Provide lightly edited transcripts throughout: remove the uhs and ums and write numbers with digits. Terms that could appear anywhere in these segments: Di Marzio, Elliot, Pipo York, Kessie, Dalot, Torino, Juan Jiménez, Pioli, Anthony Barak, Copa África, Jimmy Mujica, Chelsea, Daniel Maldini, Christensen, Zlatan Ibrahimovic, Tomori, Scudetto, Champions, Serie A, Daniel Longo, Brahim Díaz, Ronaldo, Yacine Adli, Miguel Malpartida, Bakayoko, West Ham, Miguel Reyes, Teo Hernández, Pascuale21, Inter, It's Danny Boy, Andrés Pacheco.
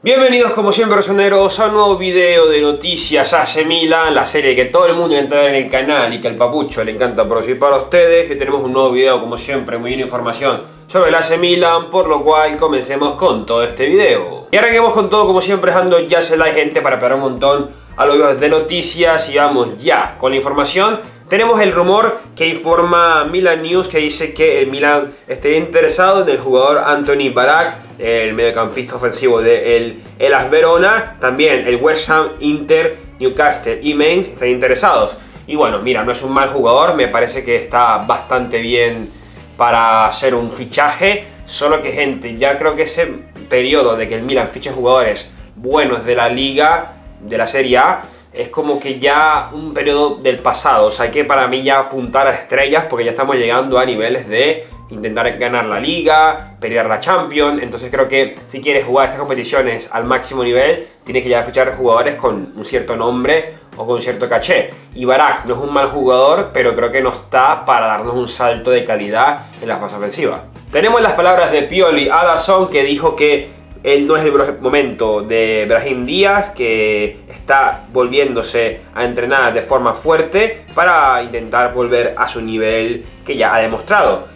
Bienvenidos como siempre rosoneros a un nuevo video de noticias AC Milan, la serie que todo el mundo entra en el canal y que al papucho le encanta participar a ustedes. Y tenemos un nuevo video como siempre, muy bien información sobre el AC Milan, por lo cual comencemos con todo este video. Y arranquemos con todo como siempre, dejando ya se like gente para pegar un montón a los videos de noticias y vamos ya con la información. Tenemos el rumor que informa Milan News que dice que el Milan esté interesado en el jugador Anthony Barak, el mediocampista ofensivo de el As Verona. También el West Ham, Inter, Newcastle y Mainz están interesados. Y bueno, mira, no es un mal jugador, me parece que está bastante bien para hacer un fichaje. Solo que gente, ya creo que ese periodo de que el Milan fiche jugadores buenos de la Liga, de la Serie A, es como que ya un periodo del pasado. O sea que para mí ya apuntar a estrellas, porque ya estamos llegando a niveles de intentar ganar la Liga, pelear la Champions. Entonces creo que si quieres jugar estas competiciones al máximo nivel, tienes que ya fichar jugadores con un cierto nombre o con cierto caché. Y Barak no es un mal jugador, pero creo que no está para darnos un salto de calidad en la fase ofensiva. Tenemos las palabras de Pioli a Dazón, que dijo que él no es el momento de Brahim Díaz, que está volviéndose a entrenar de forma fuerte para intentar volver a su nivel que ya ha demostrado.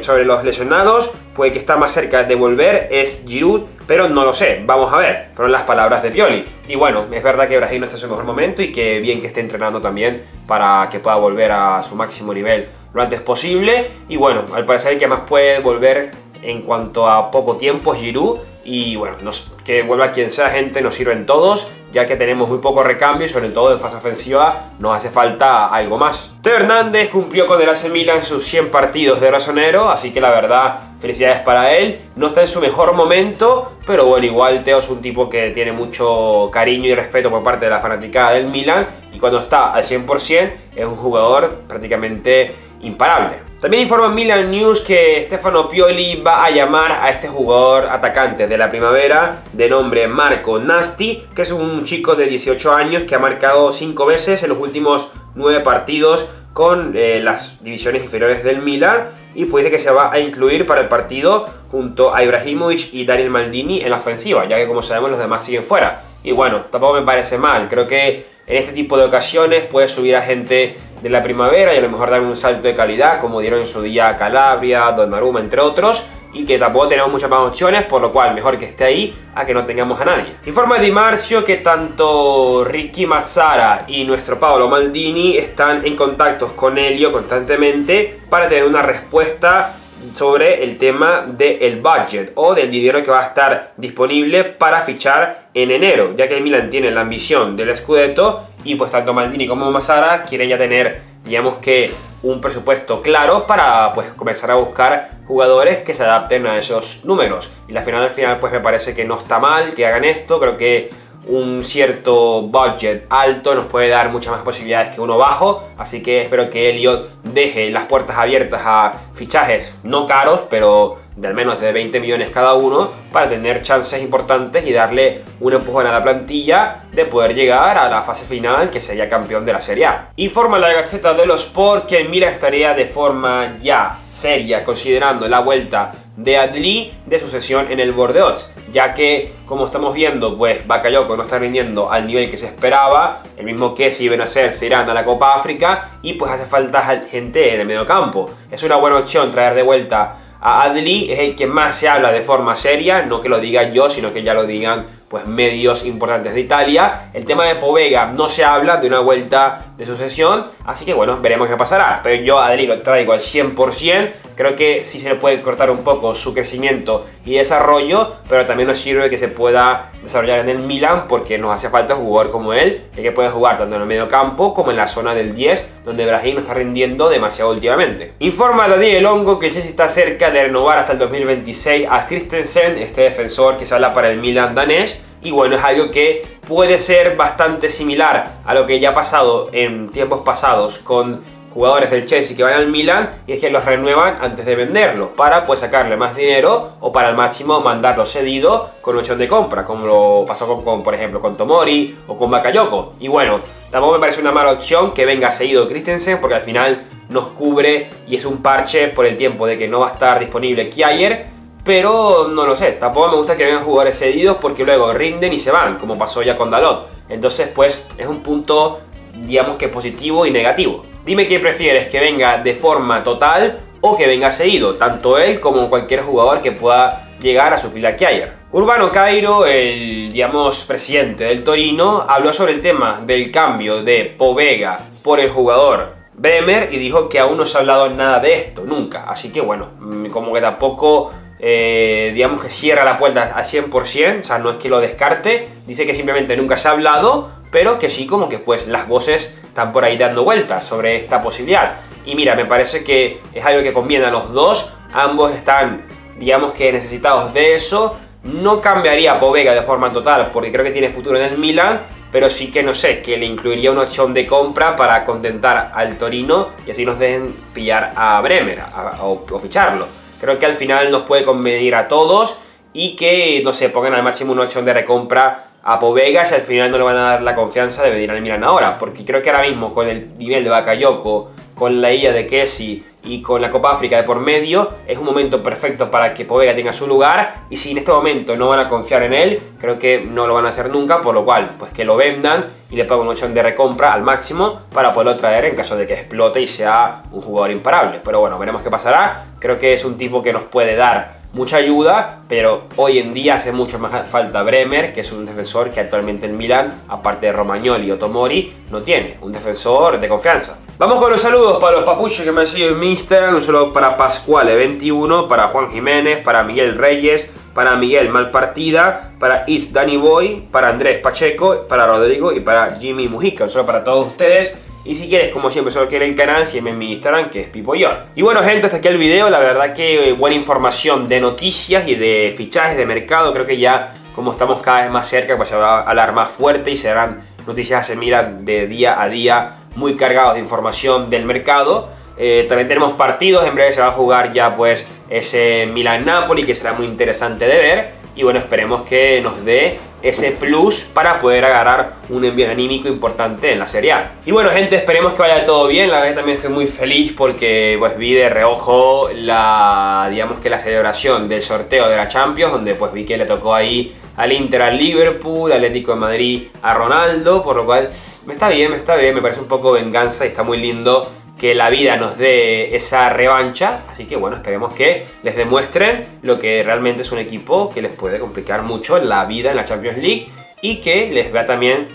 Sobre los lesionados, puede que está más cerca de volver es Giroud, pero no lo sé, vamos a ver. Fueron las palabras de Pioli. Y bueno, es verdad que Brahim no está en su mejor momento y que bien que esté entrenando también para que pueda volver a su máximo nivel lo antes posible. Y bueno, al parecer el que más puede volver en cuanto a poco tiempo es Giroud. Y bueno, que vuelva quien sea gente, nos sirven todos, ya que tenemos muy poco recambio y sobre todo en fase ofensiva nos hace falta algo más. Teo Hernández cumplió con el AC Milan sus 100 partidos de razonero, así que la verdad, felicidades para él. No está en su mejor momento, pero bueno, igual Teo es un tipo que tiene mucho cariño y respeto por parte de la fanaticada del Milan, y cuando está al 100% es un jugador prácticamente imparable. También informa Milan News que Stefano Pioli va a llamar a este jugador atacante de la primavera de nombre Marco Nasti, que es un chico de 18 años que ha marcado 5 veces en los últimos 9 partidos con las divisiones inferiores del Milan, y puede que se va a incluir para el partido junto a Ibrahimovic y Daniel Maldini en la ofensiva, ya que como sabemos los demás siguen fuera. Y bueno, tampoco me parece mal, creo que en este tipo de ocasiones puedes subir a gente de la primavera y a lo mejor dar un salto de calidad, como dieron en su día a Calabria, Donnarumma, entre otros, y que tampoco tenemos muchas más opciones, por lo cual mejor que esté ahí a que no tengamos a nadie. Informa Di Marzio que tanto Ricky Mazzara y nuestro Paolo Maldini están en contactos con Elio constantemente para tener una respuesta sobre el tema del budget o del dinero que va a estar disponible para fichar en enero, ya que el Milan tiene la ambición del Scudetto y pues tanto Maldini como Mazzara quieren ya tener, digamos que, un presupuesto claro para pues comenzar a buscar jugadores que se adapten a esos números. Y al final pues me parece que no está mal que hagan esto, creo que un cierto budget alto nos puede dar muchas más posibilidades que uno bajo, así que espero que Elliot deje las puertas abiertas a fichajes no caros, pero de al menos de 20 millones cada uno, para tener chances importantes y darle un empujón a la plantilla de poder llegar a la fase final, que sería campeón de la Serie A. Informa la Gazzetta dello Sport que Mira estaría de forma ya seria considerando la vuelta de Adli de sucesión en el Bordeaux, ya que como estamos viendo pues Bakayoko no está rindiendo al nivel que se esperaba, el mismo que si iban a hacer se irán a la Copa África y pues hace falta gente de medio campo. Es una buena opción traer de vuelta a Adli, es el que más se habla de forma seria, no que lo diga yo, sino que ya lo digan pues medios importantes de Italia. El tema de Pobega no se habla de una vuelta de sucesión, así que bueno, veremos qué pasará. Pero yo a Adli lo traigo al 100%, creo que sí se le puede cortar un poco su crecimiento y desarrollo, pero también nos sirve que se pueda desarrollar en el Milan, porque nos hace falta un jugador como él, ya que puede jugar tanto en el medio campo como en la zona del 10, donde Brahim no está rindiendo demasiado últimamente. Informa a Daniel Longo que el Chelsea está cerca de renovar hasta el 2026 a Christensen, este defensor que se habla para el Milan danés. Y bueno, es algo que puede ser bastante similar a lo que ya ha pasado en tiempos pasados con jugadores del Chelsea que van al Milan, y es que los renuevan antes de venderlos para pues sacarle más dinero o para al máximo mandarlo cedido con opción de compra, como lo pasó con por ejemplo con Tomori o con Bakayoko. Y bueno, tampoco me parece una mala opción que venga seguido Christensen, porque al final nos cubre y es un parche por el tiempo de que no va a estar disponible Kjaer, pero no lo sé, tampoco me gusta que vengan jugadores cedidos porque luego rinden y se van, como pasó ya con Dalot. Entonces pues es un punto, digamos que positivo y negativo. Dime qué prefieres, que venga de forma total o que venga cedido, tanto él como cualquier jugador que pueda llegar a suplir a Kjaer. Urbano Cairo, el, digamos, presidente del Torino, habló sobre el tema del cambio de Pobega por el jugador Bremer y dijo que aún no se ha hablado nada de esto, nunca. Así que bueno, como que tampoco, digamos que cierra la puerta al 100%, o sea, no es que lo descarte, dice que simplemente nunca se ha hablado, pero que sí como que pues las voces están por ahí dando vueltas sobre esta posibilidad. Y mira, me parece que es algo que conviene a los dos, ambos están, digamos que necesitados de eso. No cambiaría a Pobega de forma total porque creo que tiene futuro en el Milan, pero sí que no sé, que le incluiría una opción de compra para contentar al Torino y así nos dejen pillar a Bremer o ficharlo. Creo que al final nos puede convenir a todos y que, no sé, pongan al máximo una opción de recompra a Pobega si al final no le van a dar la confianza de venir al Milan ahora, porque creo que ahora mismo con el nivel de Bakayoko, con la ida de Kessi y con la Copa África de por medio, es un momento perfecto para que Pobega tenga su lugar, y si en este momento no van a confiar en él, creo que no lo van a hacer nunca, por lo cual, pues que lo vendan y le paguen una opción de recompra al máximo para poderlo traer en caso de que explote y sea un jugador imparable. Pero bueno, veremos qué pasará. Creo que es un tipo que nos puede dar mucha ayuda, pero hoy en día hace mucho más falta Bremer, que es un defensor que actualmente el Milan, aparte de Romagnoli o Tomori, no tiene. Un defensor de confianza. Vamos con los saludos para los papuchos que me han seguido en mi Instagram. Un saludo para Pascuale21, para Juan Jiménez, para Miguel Reyes, para Miguel Malpartida, para It's Danny Boy, para Andrés Pacheco, para Rodrigo y para Jimmy Mujica. Un saludo para todos ustedes. Y si quieres, como siempre, solo quiero el canal, sígueme en mi Instagram, que es Pipo York. Y bueno, gente, hasta aquí el video. La verdad que buena información de noticias y de fichajes de mercado. Creo que ya, como estamos cada vez más cerca, pues se va a hablar más fuerte y serán noticias que se miran de día a día, muy cargados de información del mercado. También tenemos partidos. En breve se va a jugar ya pues ese Milan-Napoli, que será muy interesante de ver. Y bueno, esperemos que nos dé ese plus para poder agarrar un envío anímico importante en la Serie A. Y bueno, gente, esperemos que vaya todo bien. La verdad también estoy muy feliz porque pues vi de reojo la, digamos que la celebración del sorteo de la Champions, donde pues vi que le tocó ahí al Inter, al Liverpool, al Atlético de Madrid, a Ronaldo, por lo cual me está bien, me parece un poco venganza y está muy lindo que la vida nos dé esa revancha, así que bueno, esperemos que les demuestren lo que realmente es un equipo que les puede complicar mucho la vida en la Champions League y que les vea también,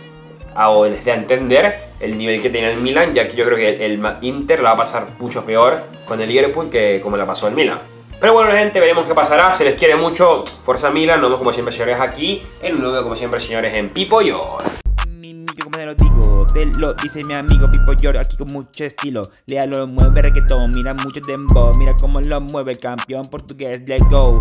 o les dé a entender el nivel que tenía el Milan, ya que yo creo que el Inter la va a pasar mucho peor con el Liverpool que como la pasó el Milan. Pero bueno, gente, veremos qué pasará, se les quiere mucho, fuerza Milan, nos vemos como siempre, señores, aquí, en un nuevo como siempre, señores, en Pipo York. Te lo dice mi amigo Pipo York, aquí con mucho estilo. Léalo, mueve reggaetón, mira mucho dembow, mira cómo lo mueve, campeón portugués, let's go.